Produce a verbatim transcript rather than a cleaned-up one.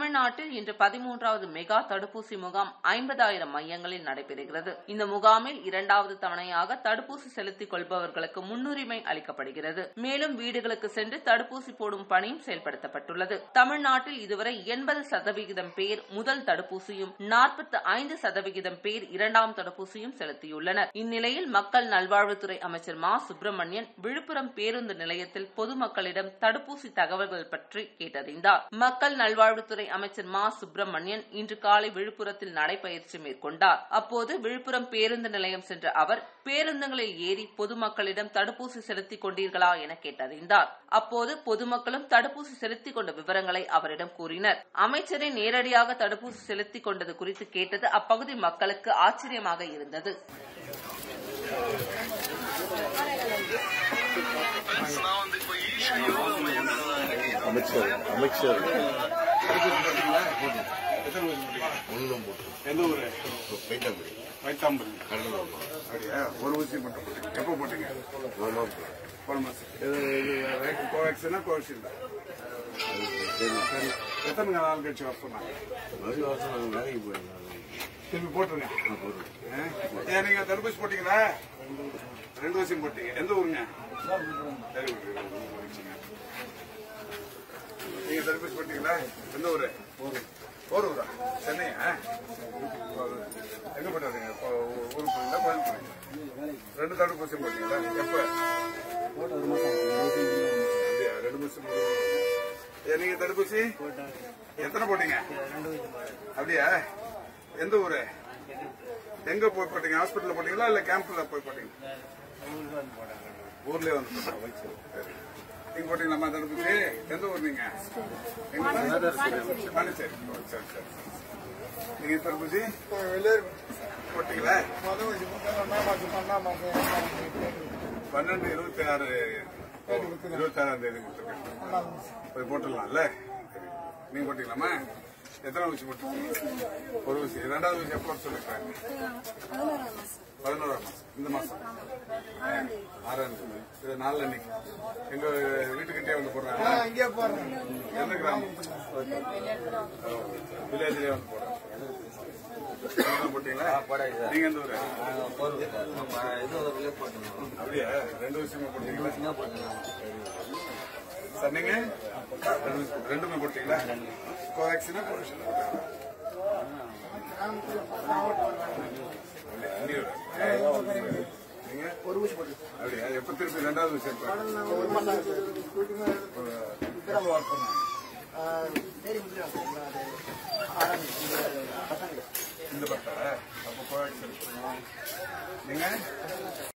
தமிழ்நாட்டில் இன்று பதிமூன்றாவது மெகா தடுப்பூசி முகாம் ஐம்பதாயிரம் மையங்களில் நடைபெறுகிறது. இந்த முகாமில் இரண்டாவது தவணையாக தடுப்பூசி செலுத்திக் கொள்பவர்களுக்கு முன்னுரிமை அளிக்கப்படுகிறது. மேலும் வீடுகளுக்கு சென்று தடுப்பூசி போடும் பணியும் செயல்படுத்தப்பட்டுள்ளது. தமிழ்நாட்டில் இதுவரை எண்பது சதவிகிதம் பேர் முதல் தடுப்பூசியும் நாற்பத்தி ஐந்து சதவிகிதம் பேர் இரண்டாம் தடுப்பூசியும் செலுத்தியுள்ளனர். இந்நிலையில் மக்கள் நல்வாழ்வுத்துறை அமைச்சர் மா. சுப்பிரமணியன் விழுப்புரம் பேருந்து நிலையத்தில் பொதுமக்களிடம் தடுப்பூசி தகவல்கள் பற்றி கேட்டறிந்தார். மக்கள் நல்வாழ்வுத்துறை அமைச்சர் மா. சுப்பிரமணியன் இன்று காலை விழுப்புரத்தில் நடைபயிற்சி மேற்கொண்டார். அப்போது விழுப்புரம் பேருந்து நிலையம் சென்ற அவர், பேருந்துகளில் ஏறி பொதுமக்களிடம் தடுப்பூசி செலுத்திக் கொண்டீர்களா என கேட்டறிந்தார். அப்போது பொதுமக்களும் தடுப்பூசி செலுத்திக் கொண்ட விவரங்களை அவரிடம் கூறினர். அமைச்சரை நேரடியாக தடுப்பூசி செலுத்திக் கொண்டது குறித்து கேட்டது அப்பகுதி மக்களுக்கு ஆச்சரியமாக இருந்தது. ஒரு ஊசி மட்டும் எப்ப போட்டீங்க? எத்தனை நாள் கழிச்சு வரணும்? திரும்பி போட்டுருங்க. நீங்க தடுப்பூசி போட்டீங்களா? ரெண்டு ஊசியும் போட்டீங்க. எந்த ஊருங்க? நீங்க தடுப்பூசி போட்டீங்களா? எந்த ஊரு? ஒரு ஊரா? சென்னை. எங்க போட்டாருங்க? ஊருக்கு போறீங்களா? கோயில் போறீங்க? ரெண்டு தடுப்பூசி போட்டீங்களா? எப்ப? ரெண்டு மாசம். நீங்க தடுப்பூசி எத்தனை போட்டீங்க? அப்படியா? எந்த ஊரு? எங்க போய் போட்டீங்க? ஹாஸ்பிட்டல் போட்டீங்களா இல்ல கேம்ப்ல போய் போட்டீங்க? ஊர்லயே வந்து நீங்க போட்டீங்களா தடுப்பூசி? எந்த ஊர் நீங்க? பாண்டிச்சேரி. நீங்க தடுப்பூசி போட்டீங்களா? பன்னெண்டு இருபத்தி ஆறு இருபத்தி ஆறாம் தேதி போய் போட்டுடலாம்ல. நீங்க போட்டீங்களாமா? எத்தனை ஊசி போட்டீங்க? ஒரு ஊசி. இரண்டாவது ஊசி எப்போ சொல்லிருக்காங்க? பதினோராம் மாசம். இந்த மாசம் ஆறாம் தேதி. இது நாலு அன்னைக்கு எங்க வீட்டுக்கிட்டே வந்து போடுறாங்க. எந்த கிராமம்? வில்லேஜ்லயே வந்து போடுறாங்க. போட்டீங்களா? நீங்க எந்த ஊரு? அப்படியா? ரெண்டு ஊசியுமே போட்டீங்களா? சார் நீங்க ரெண்டுமே போட்டீங்களா? கோவேக்சினா கோவேக்சினா அப்படியா? எப்ப திருப்பி ரெண்டாவது விஷயம்? இந்த பட்டா அப்ப கோவேக்சின் நீங்க